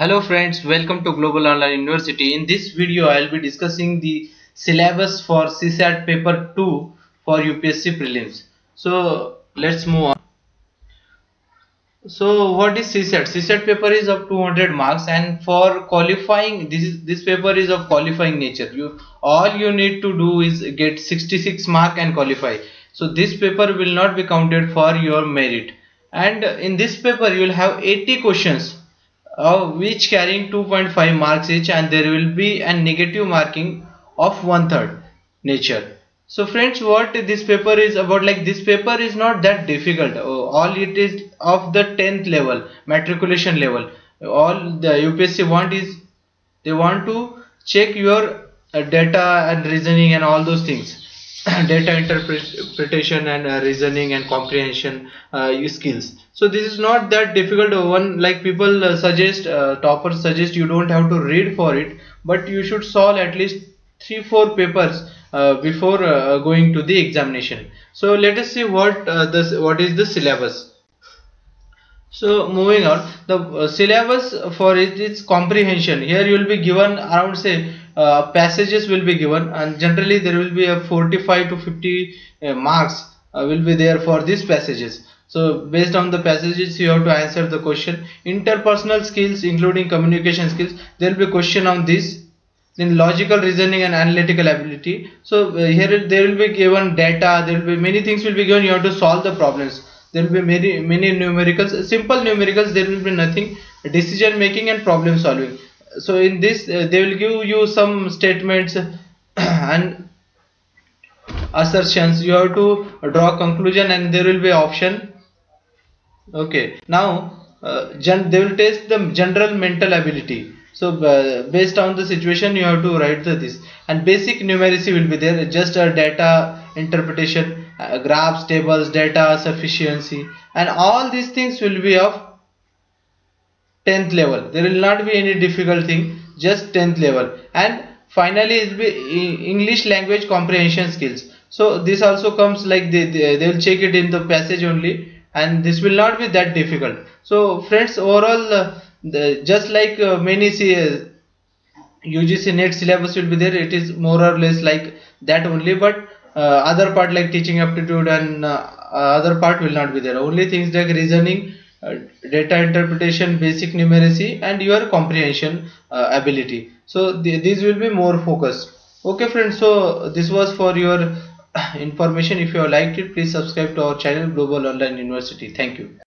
Hello friends, welcome to Global Online University. In this video I will be discussing the syllabus for CSAT paper 2 for UPSC prelims. So let's move on. So what is CSAT? CSAT paper is of 200 marks and for qualifying, this paper is of qualifying nature. All you need to do is get 66 mark and qualify. So this paper will not be counted for your merit. And in this paper you will have 80 questions which carrying 2.5 marks each, and there will be a negative marking of 1/3 nature. So friends, what this paper is about, like this paper is not that difficult. All it is of the 10th level, matriculation level. All the UPSC want is they want to check your data and reasoning and all those things. Data interpretation and reasoning and comprehension skills. So this is not that difficult one, like people suggest, toppers suggest you don't have to read for it, but you should solve at least 3-4 papers before going to the examination. So let us see what is the syllabus. So moving on, the syllabus for its comprehension. Here you will be given around, say, passages will be given, and generally there will be a 45 to 50 marks will be there for these passages. So based on the passages you have to answer the question. Interpersonal skills including communication skills, there will be question on this. Then logical reasoning and analytical ability. So here there will be given data, there will be many things will be given. You have to solve the problems. There will be many numericals, simple numericals, there will be nothing. Decision making and problem solving. So in this they will give you some statements and assertions. You have to draw conclusion and there will be option. Okay, now they will test the general mental ability. So based on the situation you have to write this, and basic numeracy will be there, just data interpretation, graphs, tables, data sufficiency, and all these things will be of 10th level. There will not be any difficult thing, just 10th level. And finally it will be English language comprehension skills. So this also comes like they will check it in the passage only, and this will not be that difficult. So friends, overall just like many UGC NET syllabus will be there, it is more or less like that only, but other part like teaching aptitude and other part will not be there. Only things like reasoning, data interpretation, basic numeracy, and your comprehension ability. So these will be more focused. Okay friends, so this was for your information. If you have liked it, please subscribe to our channel Global Online University. Thank you.